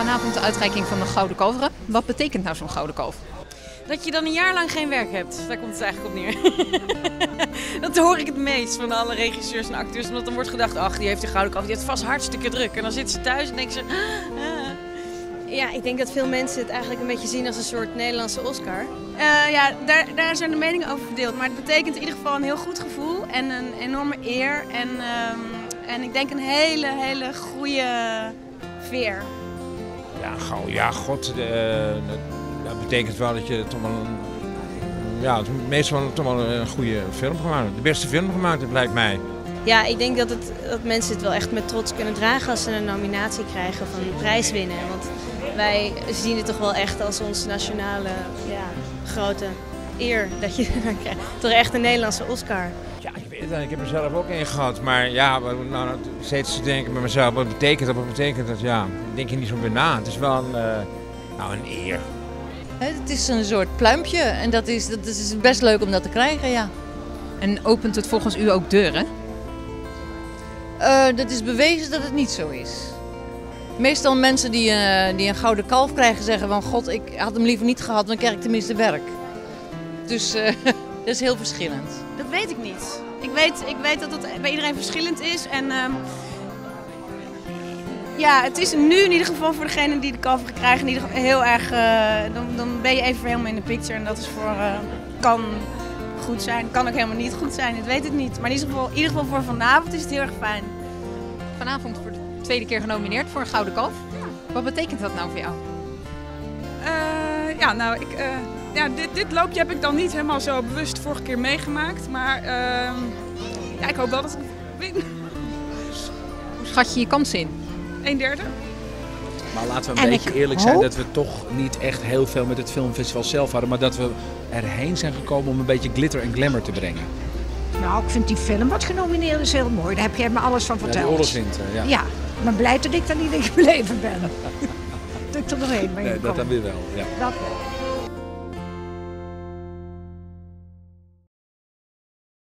Vanavond de uitreiking van de Gouden Kalveren. Wat betekent nou zo'n Gouden Kalf? Dat je dan een jaar lang geen werk hebt. Daar komt het eigenlijk op neer. Dat hoor ik het meest van alle regisseurs en acteurs. Omdat dan wordt gedacht, ach, die heeft de Gouden Kalf, die heeft vast hartstikke druk. En dan zitten ze thuis en denken ze... Ja, ik denk dat veel mensen het eigenlijk een beetje zien als een soort Nederlandse Oscar. Ja, daar zijn de meningen over verdeeld. Maar het betekent in ieder geval een heel goed gevoel en een enorme eer. En ik denk een hele goede veer. Ja, dat betekent wel dat je toch wel meestal toch wel een goede film gemaakt hebt. De beste film gemaakt hebt, lijkt mij. Ja, ik denk dat mensen het wel echt met trots kunnen dragen als ze een nominatie krijgen of een prijs winnen. Want wij zien het toch wel echt als onze nationale grote eer dat je dan krijgt. Toch echt een Nederlandse Oscar. Ja, ik weet het. Ik heb er zelf ook één gehad. Maar ja, steeds te denken bij mezelf, wat betekent dat? Wat betekent dat? Ja, ik denk er niet zo bij na. Het is wel een eer. Het is een soort pluimpje en dat is best leuk om dat te krijgen, ja. En opent het volgens u ook deuren? Dat is bewezen dat het niet zo is. Meestal mensen die een gouden kalf krijgen zeggen van... God, ik had hem liever niet gehad, dan krijg ik tenminste werk. Dus dat is heel verschillend. Dat weet ik niet. Ik weet dat het bij iedereen verschillend is. En ja, het is nu in ieder geval voor degene die de kalveren krijgen heel erg... Dan ben je even helemaal in de picture en dat is kan goed zijn. Kan ook helemaal niet goed zijn, ik weet het niet. Maar in ieder geval voor vanavond is het heel erg fijn. Vanavond voor de tweede keer genomineerd voor een Gouden Kalf. Ja. Wat betekent dat nou voor jou? Dit loopje heb ik dan niet helemaal zo bewust vorige keer meegemaakt. Maar ik hoop wel dat ik win. Hoe schat je je kansen in? 1/3. Maar laten we een beetje eerlijk zijn dat we toch niet echt heel veel met het filmfestival zelf hadden. Maar dat we erheen zijn gekomen om een beetje glitter en glamour te brengen. Nou, ik vind die film wat genomineerd is heel mooi. Daar heb jij me alles van verteld. Ja, Oorlogswinter, ja. Ja, maar blij dat ik daar niet in gebleven ben. Dat ik er doorheen ben gekomen. Dat dan weer wel, ja. Dat wel.